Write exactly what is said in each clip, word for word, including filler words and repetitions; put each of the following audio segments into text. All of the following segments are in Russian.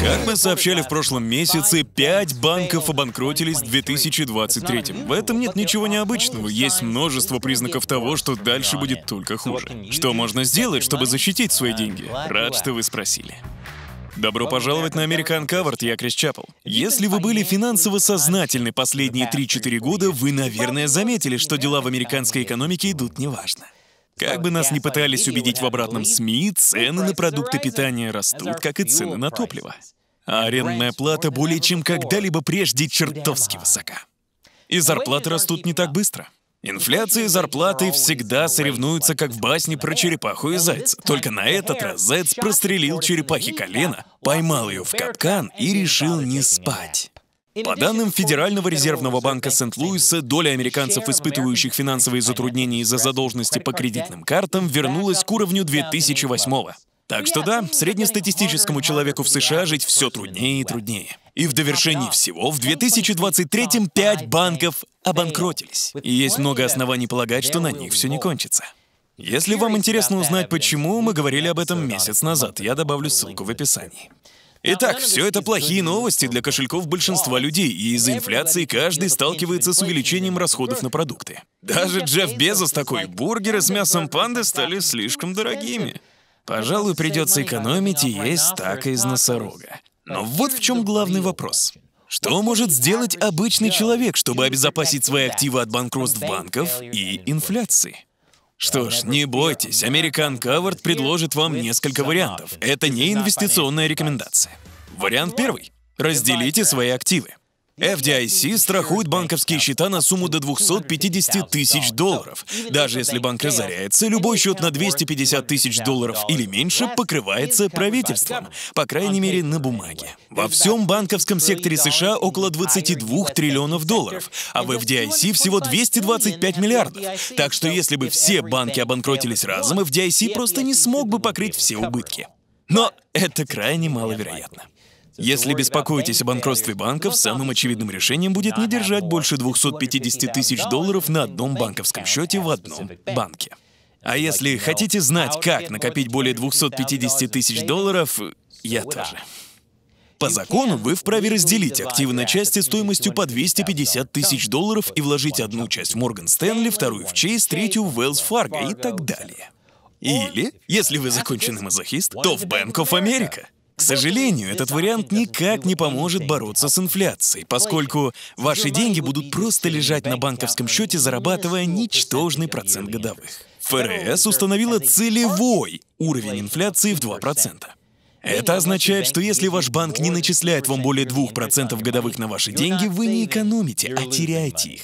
Как мы сообщали в прошлом месяце, пять банков обанкротились в две тысячи двадцать третьем. В этом нет ничего необычного. Есть множество признаков того, что дальше будет только хуже. Что можно сделать, чтобы защитить свои деньги? Рад, что вы спросили. Добро пожаловать на American Covered, я Крис Чеппел. Если вы были финансово сознательны последние три-четыре года, вы, наверное, заметили, что дела в американской экономике идут неважно. Как бы нас ни пытались убедить в обратном СМИ, цены на продукты питания растут, как и цены на топливо. А арендная плата более чем когда-либо прежде чертовски высока. И зарплаты растут не так быстро. Инфляция и зарплаты всегда соревнуются, как в басне про черепаху и зайца. Только на этот раз заяц прострелил черепахе колено, поймал ее в капкан и решил не спать. По данным Федерального резервного банка Сент-Луиса, доля американцев, испытывающих финансовые затруднения из-за задолженности по кредитным картам, вернулась к уровню две тысячи восьмого. Так что да, среднестатистическому человеку в США жить все труднее и труднее. И в довершении всего, в две тысячи двадцать третьем пять банков обанкротились. И есть много оснований полагать, что на них все не кончится. Если вам интересно узнать, почему, мы говорили об этом месяц назад. Я добавлю ссылку в описании. Итак, все это плохие новости для кошельков большинства людей, и из-за инфляции каждый сталкивается с увеличением расходов на продукты. Даже Джефф Безос такой: бургеры с мясом панды стали слишком дорогими. Пожалуй, придется экономить и есть так из носорога. Но вот в чем главный вопрос. Что может сделать обычный человек, чтобы обезопасить свои активы от банкротств банков и инфляции? Что ж, не бойтесь, American Covered предложит вам несколько вариантов. Это не инвестиционная рекомендация. Вариант первый. Разделите свои активы. эф ди ай си страхует банковские счета на сумму до двухсот пятидесяти тысяч долларов. Даже если банк разоряется, любой счет на двести пятьдесят тысяч долларов или меньше покрывается правительством, по крайней мере, на бумаге. Во всем банковском секторе США около двадцати двух триллионов долларов, а в эф ди ай си всего двести двадцать пять миллиардов. Так что если бы все банки обанкротились разом, эф ди ай си просто не смог бы покрыть все убытки. Но это крайне маловероятно. Если беспокоитесь о банкротстве банков, самым очевидным решением будет не держать больше двухсот пятидесяти тысяч долларов на одном банковском счете в одном банке. А если хотите знать, как накопить более двухсот пятидесяти тысяч долларов, я тоже. По закону вы вправе разделить активы на части стоимостью по двести пятьдесят тысяч долларов и вложить одну часть в Morgan Stanley, вторую в Chase, третью в Wells Fargo и так далее. Или, если вы законченный мазохист, то в Bank of America. К сожалению, этот вариант никак не поможет бороться с инфляцией, поскольку ваши деньги будут просто лежать на банковском счете, зарабатывая ничтожный процент годовых. ФРС установила целевой уровень инфляции в два процента. Это означает, что если ваш банк не начисляет вам более двух процентов годовых на ваши деньги, вы не экономите, а теряете их.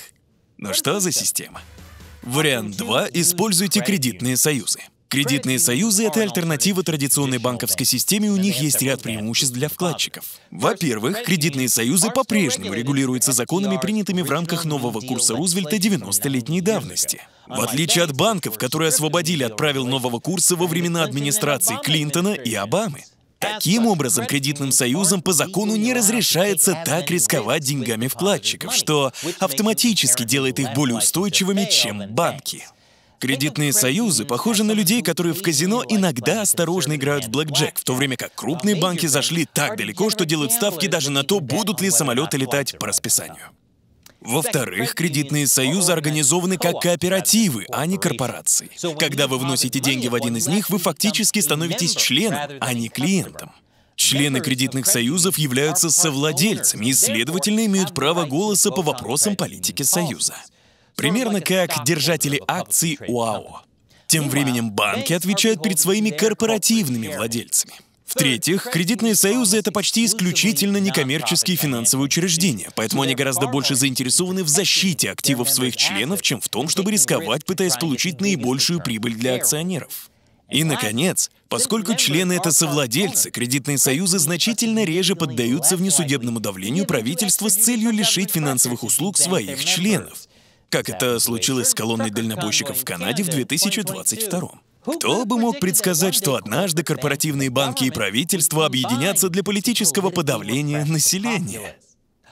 Ну что за система? Вариант два. Используйте кредитные союзы. Кредитные союзы — это альтернатива традиционной банковской системе, у них есть ряд преимуществ для вкладчиков. Во-первых, кредитные союзы по-прежнему регулируются законами, принятыми в рамках нового курса Рузвельта девяностолетней давности. В отличие от банков, которые освободили от правил нового курса во времена администрации Клинтона и Обамы. Таким образом, кредитным союзам по закону не разрешается так рисковать деньгами вкладчиков, что автоматически делает их более устойчивыми, чем банки. Кредитные союзы похожи на людей, которые в казино иногда осторожно играют в блэкджек, в то время как крупные банки зашли так далеко, что делают ставки даже на то, будут ли самолеты летать по расписанию. Во-вторых, кредитные союзы организованы как кооперативы, а не корпорации. Когда вы вносите деньги в один из них, вы фактически становитесь членом, а не клиентом. Члены кредитных союзов являются совладельцами и, следовательно, имеют право голоса по вопросам политики союза. Примерно как держатели акций ОАО. Тем временем банки отвечают перед своими корпоративными владельцами. В-третьих, кредитные союзы — это почти исключительно некоммерческие финансовые учреждения, поэтому они гораздо больше заинтересованы в защите активов своих членов, чем в том, чтобы рисковать, пытаясь получить наибольшую прибыль для акционеров. И, наконец, поскольку члены — это совладельцы, кредитные союзы значительно реже поддаются внесудебному давлению правительства с целью лишить финансовых услуг своих членов. Как это случилось с колонной дальнобойщиков в Канаде в две тысячи двадцать втором. Кто бы мог предсказать, что однажды корпоративные банки и правительства объединятся для политического подавления населения?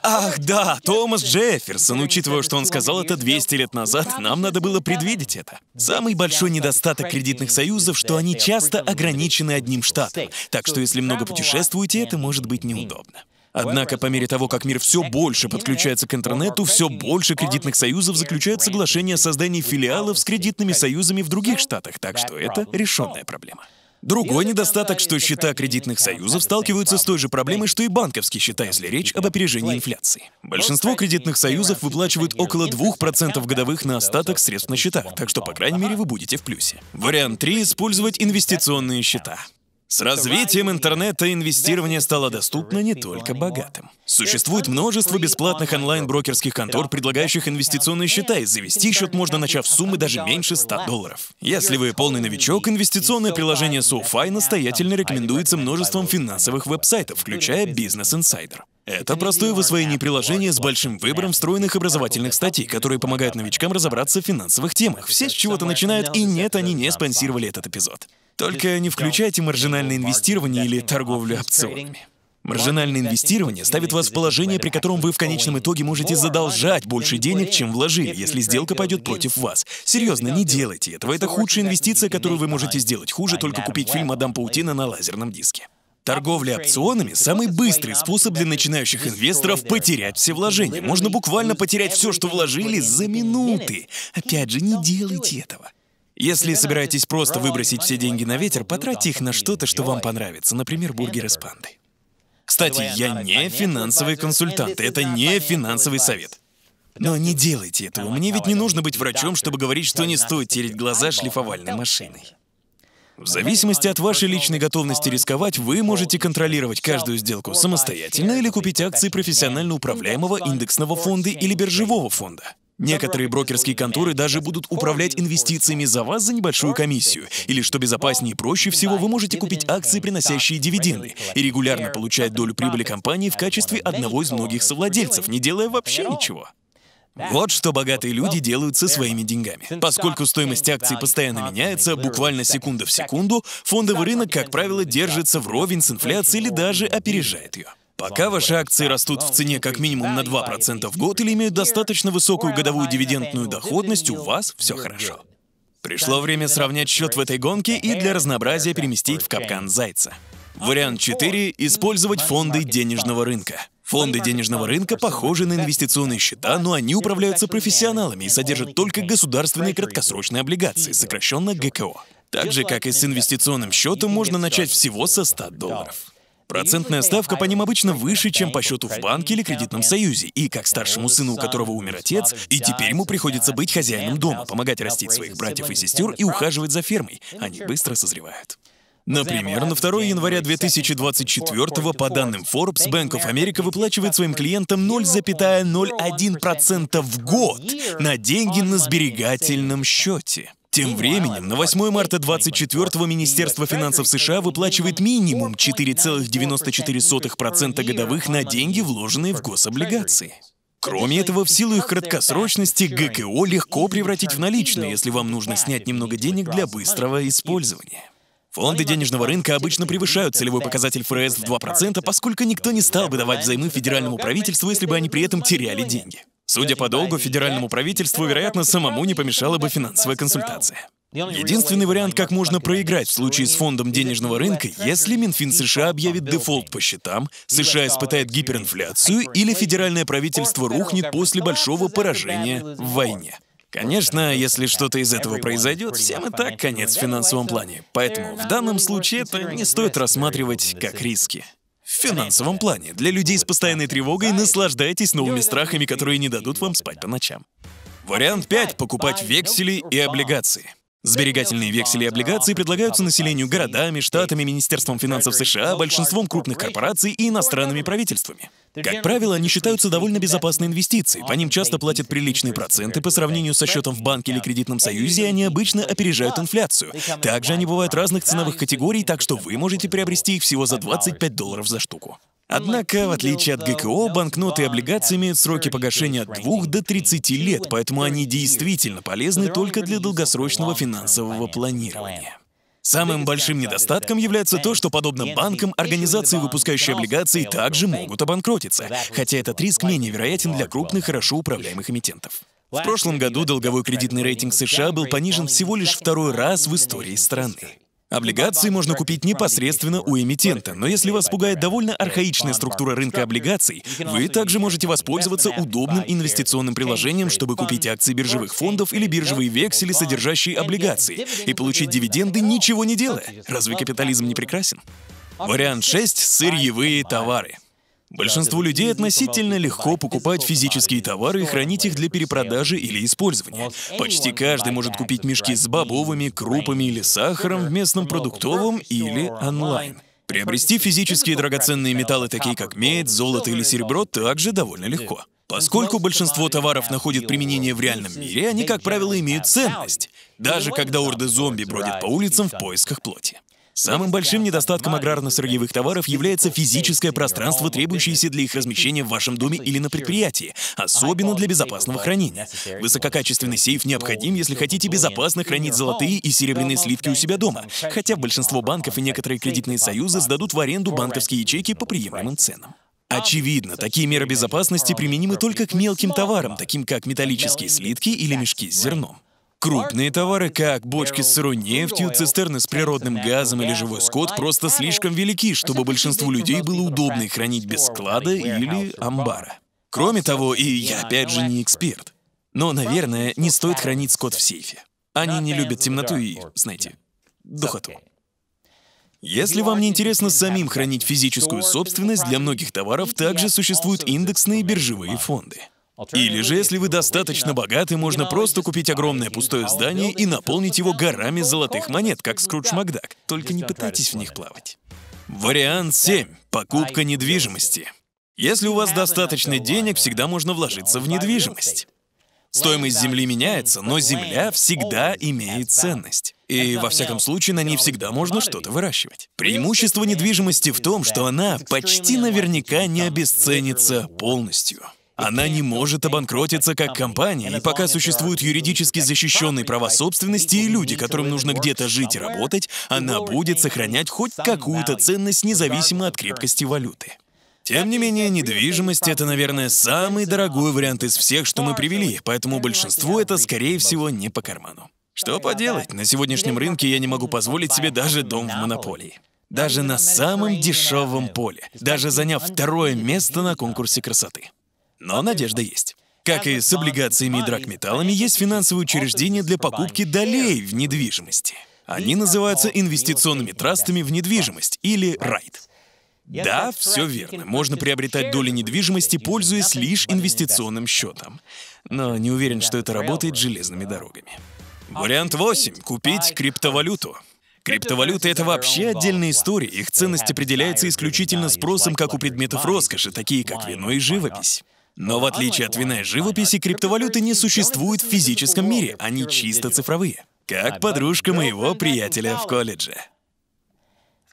Ах, да, Томас Джефферсон. Учитывая, что он сказал это двести лет назад, нам надо было предвидеть это. Самый большой недостаток кредитных союзов, что они часто ограничены одним штатом. Так что если много путешествуете, это может быть неудобно. Однако, по мере того, как мир все больше подключается к интернету, все больше кредитных союзов заключают соглашения о создании филиалов с кредитными союзами в других штатах, так что это решенная проблема. Другой недостаток, что счета кредитных союзов сталкиваются с той же проблемой, что и банковские счета, если речь об опережении инфляции. Большинство кредитных союзов выплачивают около двух процентов годовых на остаток средств на счетах, так что, по крайней мере, вы будете в плюсе. Вариант три — использовать инвестиционные счета. С развитием интернета инвестирование стало доступно не только богатым. Существует множество бесплатных онлайн-брокерских контор, предлагающих инвестиционные счета, и завести счет можно, начав с суммы даже меньше ста долларов. Если вы полный новичок, инвестиционное приложение SoFi настоятельно рекомендуется множеством финансовых веб-сайтов, включая Business Insider. Это простое в освоении приложение с большим выбором встроенных образовательных статей, которые помогают новичкам разобраться в финансовых темах. Все с чего-то начинают, и нет, они не спонсировали этот эпизод. Только не включайте маржинальное инвестирование или торговлю опционами. Маржинальное инвестирование ставит вас в положение, при котором вы в конечном итоге можете задолжать больше денег, чем вложили, если сделка пойдет против вас. Серьезно, не делайте этого. Это худшая инвестиция, которую вы можете сделать. Хуже только купить фильм «Мадам Паутина» на лазерном диске. Торговля опционами — самый быстрый способ для начинающих инвесторов потерять все вложения. Можно буквально потерять все, что вложили, за минуты. Опять же, не делайте этого. Если собираетесь просто выбросить все деньги на ветер, потратьте их на что-то, что вам понравится, например, бургеры с пандой. Кстати, я не финансовый консультант, это не финансовый совет. Но не делайте этого. Мне ведь не нужно быть врачом, чтобы говорить, что не стоит тереть глаза шлифовальной машиной. В зависимости от вашей личной готовности рисковать, вы можете контролировать каждую сделку самостоятельно или купить акции профессионально управляемого индексного фонда или биржевого фонда. Некоторые брокерские конторы даже будут управлять инвестициями за вас за небольшую комиссию. Или, что безопаснее и проще всего, вы можете купить акции, приносящие дивиденды, и регулярно получать долю прибыли компании в качестве одного из многих совладельцев, не делая вообще ничего. Вот что богатые люди делают со своими деньгами. Поскольку стоимость акций постоянно меняется, буквально секунда в секунду, фондовый рынок, как правило, держится вровень с инфляцией или даже опережает ее. Пока ваши акции растут в цене как минимум на два процента в год или имеют достаточно высокую годовую дивидендную доходность, у вас все хорошо. Пришло время сравнять счет в этой гонке и для разнообразия переместить в капкан зайца. Вариант четыре — использовать фонды денежного рынка. Фонды денежного рынка похожи на инвестиционные счета, но они управляются профессионалами и содержат только государственные краткосрочные облигации, сокращенно гэ ка о. Так же, как и с инвестиционным счетом, можно начать всего со ста долларов. Процентная ставка по ним обычно выше, чем по счету в банке или кредитном союзе, и как старшему сыну, у которого умер отец, и теперь ему приходится быть хозяином дома, помогать растить своих братьев и сестер и ухаживать за фермой. Они быстро созревают. Например, на второе января две тысячи двадцать четвёртого, по данным Forbes, Bank of America выплачивает своим клиентам ноль целых ноль один процента в год на деньги на сберегательном счете. Тем временем, на восьмое марта две тысячи двадцать четвёртого Министерство финансов США выплачивает минимум четыре целых девяносто четыре сотых процента годовых на деньги, вложенные в гособлигации. Кроме этого, в силу их краткосрочности, гэ ка о легко превратить в наличные, если вам нужно снять немного денег для быстрого использования. Фонды денежного рынка обычно превышают целевой показатель эф эр эс в два процента, поскольку никто не стал бы давать взаймы федеральному правительству, если бы они при этом теряли деньги. Судя по долгу, федеральному правительству, вероятно, самому не помешала бы финансовая консультация. Единственный вариант, как можно проиграть в случае с фондом денежного рынка, если Минфин США объявит дефолт по счетам, США испытает гиперинфляцию или федеральное правительство рухнет после большого поражения в войне. Конечно, если что-то из этого произойдет, всем и так конец в финансовом плане. Поэтому в данном случае это не стоит рассматривать как риски. В финансовом плане. Для людей с постоянной тревогой наслаждайтесь новыми страхами, которые не дадут вам спать по ночам. Вариант пять. Покупать вексели и облигации. Сберегательные вексели и облигации предлагаются населению городами, штатами, Министерством финансов США, большинством крупных корпораций и иностранными правительствами. Как правило, они считаются довольно безопасной инвестицией, по ним часто платят приличные проценты по сравнению со счетом в банке или кредитном союзе, и они обычно опережают инфляцию. Также они бывают разных ценовых категорий, так что вы можете приобрести их всего за двадцать пять долларов за штуку. Однако, в отличие от гэ ка о, банкноты и облигации имеют сроки погашения от двух до тридцати лет, поэтому они действительно полезны только для долгосрочного финансового планирования. Самым большим недостатком является то, что, подобно банкам, организации, выпускающие облигации, также могут обанкротиться, хотя этот риск менее вероятен для крупных, хорошо управляемых эмитентов. В прошлом году долговой кредитный рейтинг США был понижен всего лишь второй раз в истории страны. Облигации можно купить непосредственно у эмитента, но если вас пугает довольно архаичная структура рынка облигаций, вы также можете воспользоваться удобным инвестиционным приложением, чтобы купить акции биржевых фондов или биржевые вексели, содержащие облигации, и получить дивиденды, ничего не делая. Разве капитализм не прекрасен? Вариант шесть. Сырьевые товары. Большинству людей относительно легко покупать физические товары и хранить их для перепродажи или использования. Почти каждый может купить мешки с бобовыми, крупами или сахаром в местном продуктовом или онлайн. Приобрести физические драгоценные металлы, такие как медь, золото или серебро, также довольно легко. Поскольку большинство товаров находит применение в реальном мире, они, как правило, имеют ценность, даже когда орды зомби бродят по улицам в поисках плоти. Самым большим недостатком аграрно-сырьевых товаров является физическое пространство, требующееся для их размещения в вашем доме или на предприятии, особенно для безопасного хранения. Высококачественный сейф необходим, если хотите безопасно хранить золотые и серебряные слитки у себя дома, хотя большинство банков и некоторые кредитные союзы сдадут в аренду банковские ячейки по приемлемым ценам. Очевидно, такие меры безопасности применимы только к мелким товарам, таким как металлические слитки или мешки с зерном. Крупные товары, как бочки с сырой нефтью, цистерны с природным газом или живой скот, просто слишком велики, чтобы большинству людей было удобно их хранить без склада или амбара. Кроме того, и я опять же не эксперт, но, наверное, не стоит хранить скот в сейфе. Они не любят темноту и, знаете, духоту. Если вам не интересно самим хранить физическую собственность, для многих товаров также существуют индексные биржевые фонды. Или же, если вы достаточно богаты, можно просто купить огромное пустое здание и наполнить его горами золотых монет, как Скрудж Макдак. Только не пытайтесь в них плавать. Вариант семь. Покупка недвижимости. Если у вас достаточно денег, всегда можно вложиться в недвижимость. Стоимость земли меняется, но земля всегда имеет ценность. И, во всяком случае, на ней всегда можно что-то выращивать. Преимущество недвижимости в том, что она почти наверняка не обесценится полностью. Она не может обанкротиться как компания, и пока существуют юридически защищенные права собственности и люди, которым нужно где-то жить и работать, она будет сохранять хоть какую-то ценность независимо от крепкости валюты. Тем не менее, недвижимость — это, наверное, самый дорогой вариант из всех, что мы привели, поэтому большинству это, скорее всего, не по карману. Что поделать, на сегодняшнем рынке я не могу позволить себе даже дом в монополии. Даже на самом дешевом поле, даже заняв второе место на конкурсе красоты. Но надежда есть. Как и с облигациями и драгметаллами, есть финансовые учреждения для покупки долей в недвижимости. Они называются инвестиционными трастами в недвижимость, или райт. Да, все верно. Можно приобретать доли недвижимости, пользуясь лишь инвестиционным счетом. Но не уверен, что это работает с железными дорогами. Вариант восемь. Купить криптовалюту. Криптовалюты — это вообще отдельная история, их ценность определяется исключительно спросом как у предметов роскоши, такие как вино и живопись. Но в отличие от вина и живописи, криптовалюты не существуют в физическом мире, они чисто цифровые. Как подружка моего приятеля в колледже.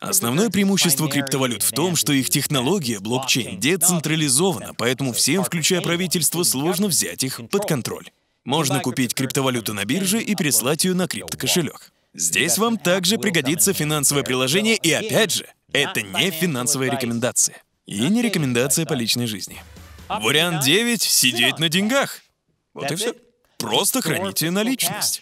Основное преимущество криптовалют в том, что их технология, блокчейн, децентрализована, поэтому всем, включая правительство, сложно взять их под контроль. Можно купить криптовалюту на бирже и переслать ее на криптокошелек. Здесь вам также пригодится финансовое приложение, и опять же, это не финансовая рекомендация. И не рекомендация по личной жизни. Вариант девять. Сидеть на деньгах. Вот и все. Просто храните наличность.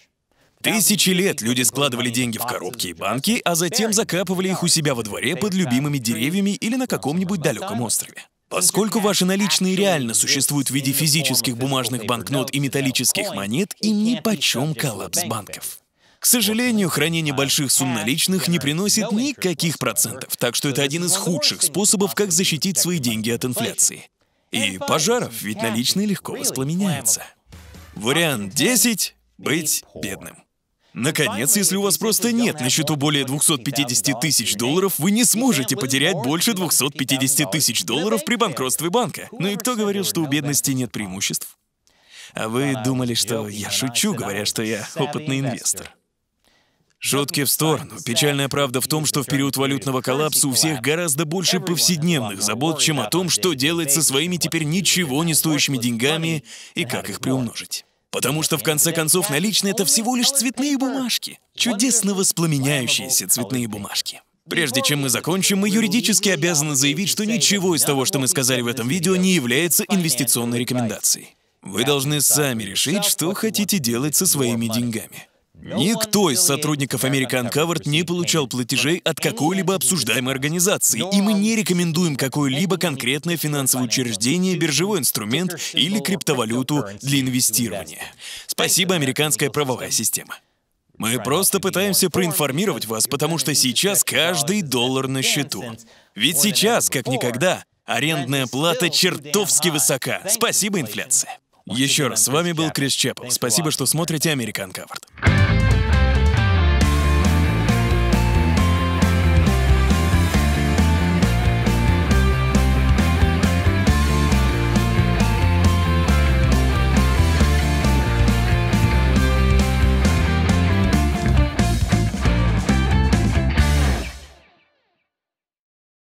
Тысячи лет люди складывали деньги в коробки и банки, а затем закапывали их у себя во дворе под любимыми деревьями или на каком-нибудь далеком острове. Поскольку ваши наличные реально существуют в виде физических бумажных банкнот и металлических монет, им нипочем коллапс банков. К сожалению, хранение больших сумм наличных не приносит никаких процентов, так что это один из худших способов, как защитить свои деньги от инфляции. И пожаров, ведь наличные легко воспламеняются. Вариант десять. Быть бедным. Наконец, если у вас просто нет на счету более двухсот пятидесяти тысяч долларов, вы не сможете потерять больше двухсот пятидесяти тысяч долларов при банкротстве банка. Ну и кто говорил, что у бедности нет преимуществ? А вы думали, что я шучу, говоря, что я опытный инвестор. Шутки в сторону. Печальная правда в том, что в период валютного коллапса у всех гораздо больше повседневных забот, чем о том, что делать со своими теперь ничего не стоящими деньгами и как их приумножить. Потому что, в конце концов, наличные — это всего лишь цветные бумажки. Чудесно воспламеняющиеся цветные бумажки. Прежде чем мы закончим, мы юридически обязаны заявить, что ничего из того, что мы сказали в этом видео, не является инвестиционной рекомендацией. Вы должны сами решить, что хотите делать со своими деньгами. Никто из сотрудников American Covered не получал платежей от какой-либо обсуждаемой организации, и мы не рекомендуем какое-либо конкретное финансовое учреждение, биржевой инструмент или криптовалюту для инвестирования. Спасибо, американская правовая система. Мы просто пытаемся проинформировать вас, потому что сейчас каждый доллар на счету. Ведь сейчас, как никогда, арендная плата чертовски высока. Спасибо, инфляция. Еще раз, с вами был Крис Чеппел. Спасибо, что смотрите American Covered.